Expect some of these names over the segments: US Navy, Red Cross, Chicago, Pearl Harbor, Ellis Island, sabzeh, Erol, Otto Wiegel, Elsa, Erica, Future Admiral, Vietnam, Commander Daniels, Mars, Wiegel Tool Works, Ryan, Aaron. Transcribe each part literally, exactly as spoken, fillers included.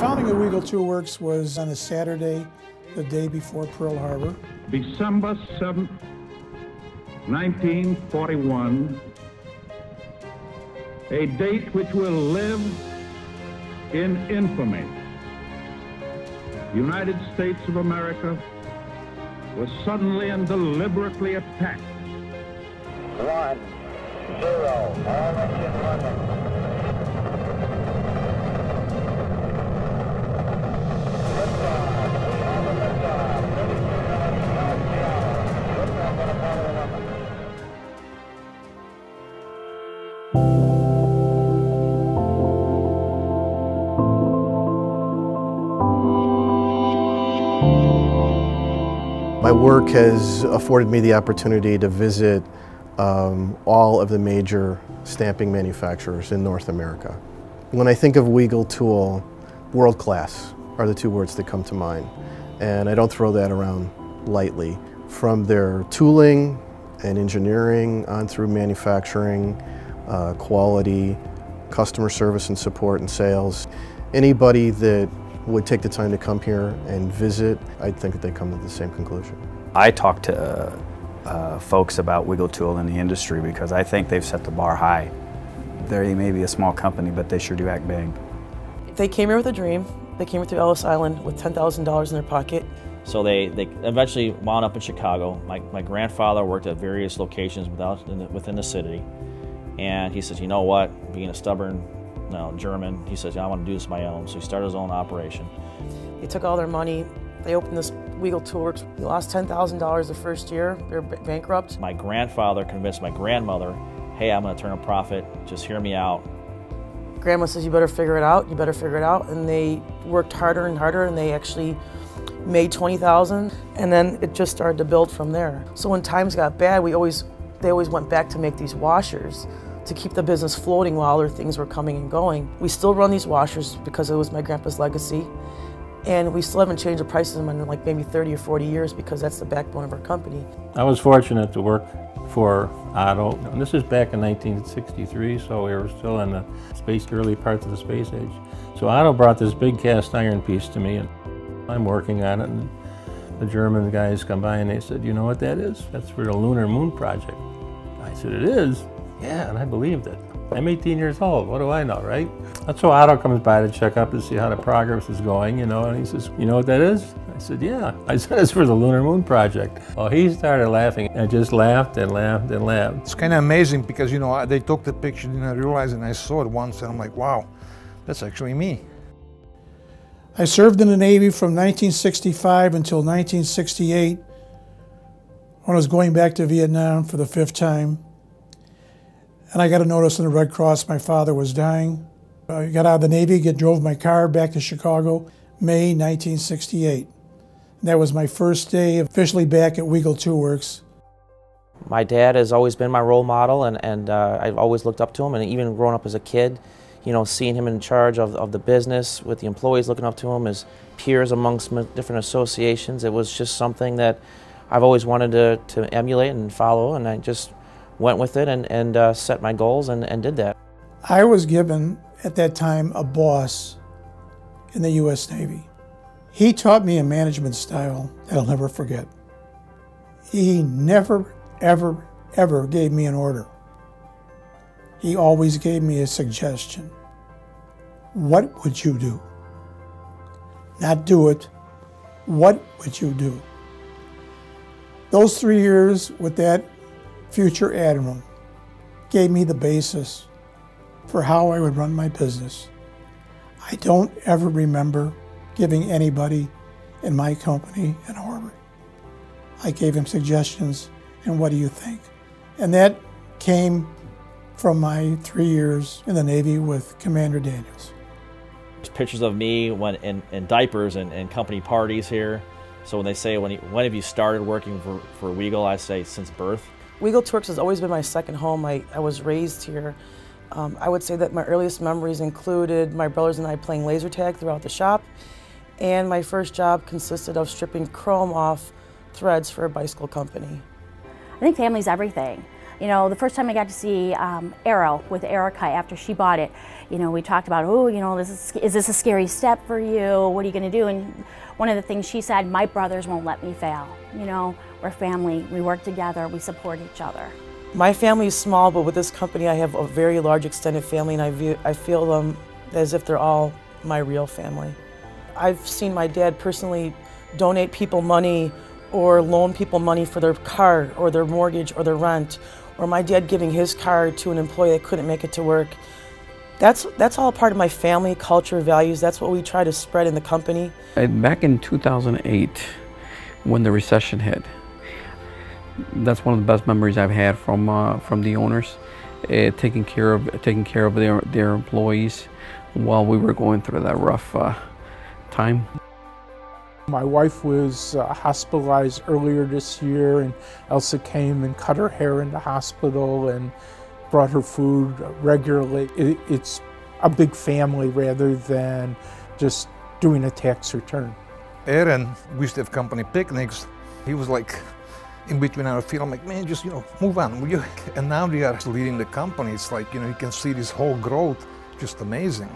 founding of Wiegel Tool Works was on a Saturday, the day before Pearl Harbor. December seventh, nineteen forty-one, a date which will live in infamy. The United States of America was suddenly and deliberately attacked. One, zero, all engine running. My work has afforded me the opportunity to visit um, all of the major stamping manufacturers in North America. When I think of Wiegel Tool, world class are the two words that come to mind, and I don't throw that around lightly. From their tooling and engineering on through manufacturing, uh, quality, customer service and support and sales, anybody that would take the time to come here and visit, I'd think that they come to the same conclusion. I talk to uh, uh, folks about Wiegel Tool in the industry because I think they've set the bar high. They may be a small company, but they sure do act big. They came here with a dream. They came here through Ellis Island with ten thousand dollars in their pocket. So they, they eventually wound up in Chicago. My, my grandfather worked at various locations without, in the, within the city, and he said, you know what, being a stubborn No, German. He says, I want to do this my own. So he started his own operation. They took all their money. They opened this Wiegel Tool Works. They lost ten thousand dollars the first year. They were bankrupt. My grandfather convinced my grandmother, hey, I'm going to turn a profit. Just hear me out. Grandma says, you better figure it out. You better figure it out. And they worked harder and harder, and they actually made twenty thousand dollars. And then it just started to build from there. So when times got bad, we always, they always went back to make these washers to keep the business floating while other things were coming and going. We still run these washers because it was my grandpa's legacy, and we still haven't changed the prices in like maybe thirty or forty years because that's the backbone of our company. I was fortunate to work for Otto. This is back in nineteen sixty-three, so we were still in the space, early parts of the space age. So Otto brought this big cast iron piece to me, and I'm working on it, and the German guys come by and they said, you know what that is? That's for the Lunar Moon Project. I said, it is? Yeah, and I believed it. I'm eighteen years old, what do I know, right? That's so Otto comes by to check up and see how the progress is going, you know, and he says, you know what that is? I said, yeah. I said, it's for the Lunar Moon Project. Well, he started laughing, and just laughed and laughed and laughed. It's kind of amazing because, you know, they took the picture, didn't I realize, and I saw it once, and I'm like, wow, that's actually me. I served in the Navy from nineteen sixty-five until nineteen sixty-eight, when I was going back to Vietnam for the fifth time. And I got a notice in the Red Cross my father was dying. I got out of the Navy, get, drove my car back to Chicago, May nineteen sixty-eight. And that was my first day officially back at Wiegel Tool Works. My dad has always been my role model, and, and uh, I've always looked up to him, and even growing up as a kid, you know, seeing him in charge of, of the business with the employees looking up to him as peers amongst different associations, it was just something that I've always wanted to, to emulate and follow, and I just went with it and, and uh, set my goals and, and did that. I was given, at that time, a boss in the U S Navy. He taught me a management style that I'll never forget. He never, ever, ever gave me an order. He always gave me a suggestion. What would you do? Not do it. What would you do? Those three years with that Future Admiral gave me the basis for how I would run my business. I don't ever remember giving anybody in my company an order. I gave him suggestions, and what do you think? And that came from my three years in the Navy with Commander Daniels. There's pictures of me when in, in diapers and, and company parties here. So when they say, when, he, when have you started working for, for Wiegel, I say, since birth. Wiegel Tool Works has always been my second home. I, I was raised here. Um, I would say that my earliest memories included my brothers and I playing laser tag throughout the shop, and my first job consisted of stripping chrome off threads for a bicycle company. I think family's everything. You know, the first time I got to see um, Erol with Erica after she bought it, you know, we talked about, oh, you know, this is, is this a scary step for you? What are you going to do? And one of the things she said, my brothers won't let me fail. You know, we're family. We work together. We support each other. My family is small, but with this company, I have a very large extended family, and I, view, I feel them as if they're all my real family. I've seen my dad personally donate people money or loan people money for their car or their mortgage or their rent, or my dad giving his car to an employee that couldn't make it to work. That's, that's all part of my family, culture, values. That's what we try to spread in the company. Back in two thousand eight, when the recession hit, that's one of the best memories I've had from, uh, from the owners, uh, taking care of, taking care of their, their employees while we were going through that rough uh, time. My wife was uh, hospitalized earlier this year, and Elsa came and cut her hair in the hospital and brought her food regularly. It, it's a big family rather than just doing a tax return. Aaron, we used to have company picnics. He was like in between our feet. I'm like, man, just, you know, move on, will you? And now they are leading the company. It's like, you know, you can see this whole growth, just amazing.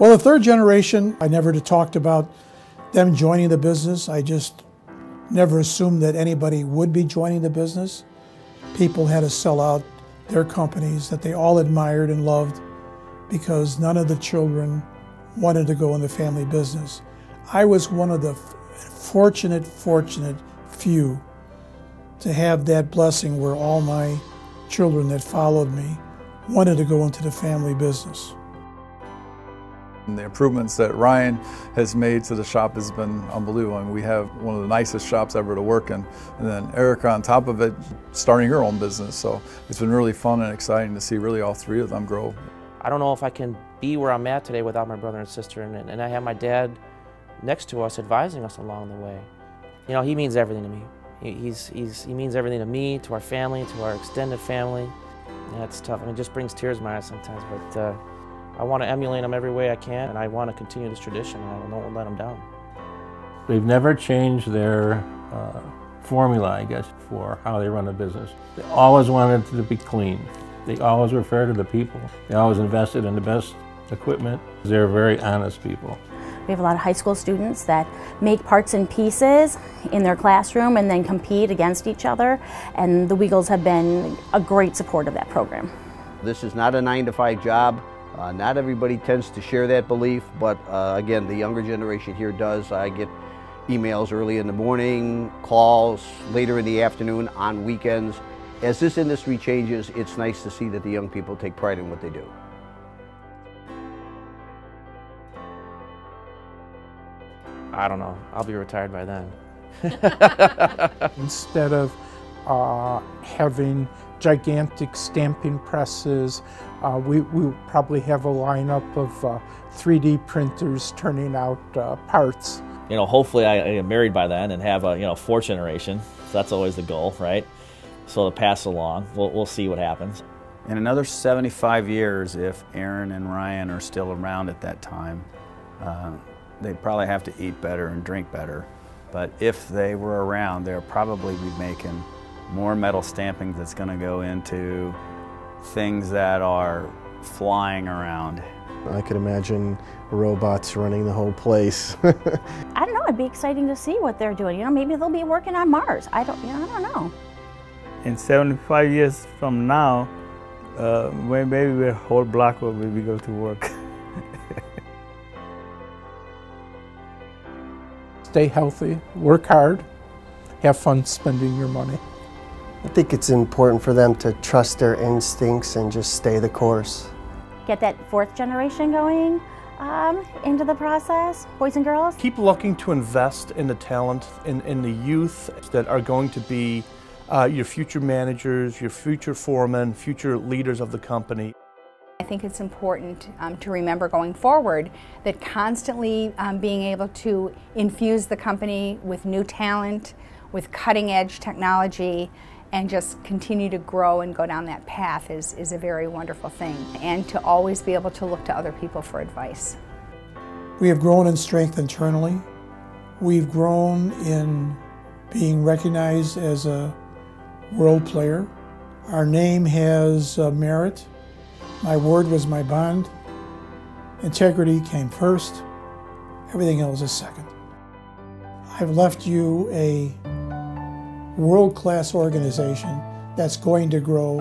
Well, the third generation, I never talked about them joining the business. I just never assumed that anybody would be joining the business. People had to sell out their companies that they all admired and loved because none of the children wanted to go in the family business. I was one of the fortunate, fortunate few to have that blessing where all my children that followed me wanted to go into the family business. And the improvements that Ryan has made to the shop has been unbelievable. I mean, we have one of the nicest shops ever to work in. And then Erica, on top of it, starting her own business. So it's been really fun and exciting to see really all three of them grow. I don't know if I can be where I'm at today without my brother and sister. And, and I have my dad next to us advising us along the way. You know, he means everything to me. He, he's, he's, he means everything to me, to our family, to our extended family. And that's tough. I mean, it just brings tears to my eyes sometimes. But. Uh, I want to emulate them every way I can, and I want to continue this tradition, and I won't let them down. They've never changed their uh, formula, I guess, for how they run a business. They always wanted to be clean. They always refer to the people. They always invested in the best equipment. They're very honest people. We have a lot of high school students that make parts and pieces in their classroom and then compete against each other, and the Wiegels have been a great support of that program. This is not a nine to five job. Uh, not everybody tends to share that belief, but uh, again, the younger generation here does. I get emails early in the morning, calls later in the afternoon, on weekends. As this industry changes, it's nice to see that the young people take pride in what they do. I don't know. I'll be retired by then. Instead of uh, having gigantic stamping presses, Uh, we, we probably have a lineup of uh, three D printers turning out uh, parts. You know, hopefully I, I am married by then and have a, you know, fourth generation. So that's always the goal, right? So to pass along, we'll, we'll see what happens. In another seventy-five years, if Aaron and Ryan are still around at that time, uh, they probably have to eat better and drink better. But if they were around, they'll probably be making more metal stampings that's going to go into things that are flying around. I could imagine robots running the whole place. I don't know, it'd be exciting to see what they're doing. You know, maybe they'll be working on Mars. I don't, you know, I don't know. In seventy-five years from now, uh, maybe the whole block will be Wiegel Tool Works. Stay healthy, work hard, have fun spending your money. I think it's important for them to trust their instincts and just stay the course. Get that fourth generation going um, into the process, boys and girls. Keep looking to invest in the talent, in, in the youth that are going to be uh, your future managers, your future foremen, future leaders of the company. I think it's important um, to remember going forward that constantly um, being able to infuse the company with new talent, with cutting-edge technology, and just continue to grow and go down that path is, is a very wonderful thing, and to always be able to look to other people for advice. We have grown in strength internally. We've grown in being recognized as a world player. Our name has uh, merit. My word was my bond. Integrity came first. Everything else is second. I've left you a world-class organization that's going to grow,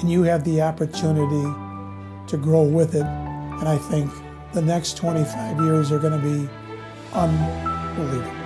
and you have the opportunity to grow with it. And I think the next twenty-five years are going to be unbelievable.